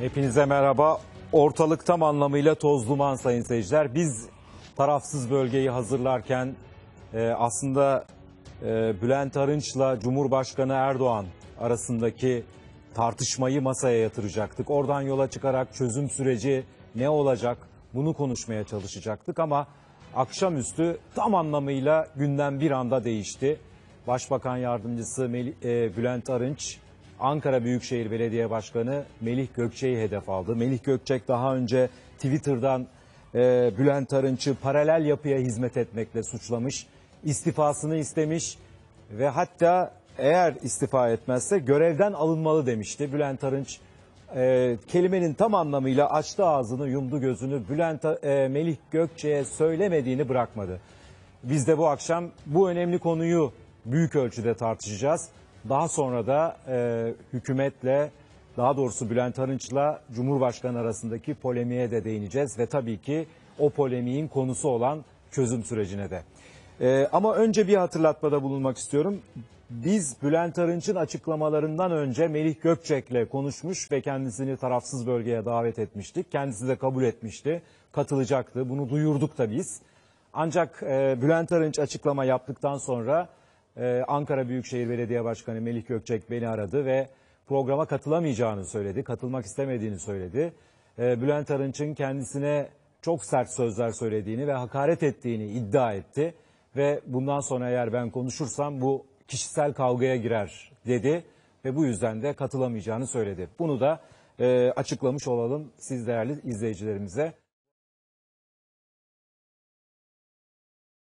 Hepinize merhaba. Ortalık tam anlamıyla toz duman sayın seyirciler. Biz tarafsız bölgeyi hazırlarken aslında Bülent Arınç'la Cumhurbaşkanı Erdoğan arasındaki tartışmayı masaya yatıracaktık. Oradan yola çıkarak çözüm süreci ne olacak bunu konuşmaya çalışacaktık ama akşamüstü tam anlamıyla gündem bir anda değişti. Başbakan Yardımcısı Bülent Arınç, Ankara Büyükşehir Belediye Başkanı Melih Gökçek'i hedef aldı. Melih Gökçek daha önce Twitter'dan Bülent Arınç'ı paralel yapıya hizmet etmekle suçlamış, istifasını istemiş ve hatta eğer istifa etmezse görevden alınmalı demişti. Bülent Arınç kelimenin tam anlamıyla açtı ağzını, yumdu gözünü, Melih Gökçek'e söylemediğini bırakmadı. Biz de bu akşam bu önemli konuyu büyük ölçüde tartışacağız. Daha sonra da hükümetle, daha doğrusu Bülent Arınç'la Cumhurbaşkanı arasındaki polemiğe de değineceğiz. Ve tabii ki o polemiğin konusu olan çözüm sürecine de. Ama önce bir hatırlatmada bulunmak istiyorum. Biz Bülent Arınç'ın açıklamalarından önce Melih Gökçek'le konuşmuş ve kendisini tarafsız bölgeye davet etmiştik. Kendisi de kabul etmişti, katılacaktı. Bunu duyurduk da biz. Ancak Bülent Arınç açıklama yaptıktan sonra Ankara Büyükşehir Belediye Başkanı Melih Gökçek beni aradı ve programa katılamayacağını söyledi, katılmak istemediğini söyledi. Bülent Arınç'ın kendisine çok sert sözler söylediğini ve hakaret ettiğini iddia etti. Ve bundan sonra eğer ben konuşursam bu kişisel kavgaya girer dedi ve bu yüzden de katılamayacağını söyledi. Bunu da açıklamış olalım siz değerli izleyicilerimize.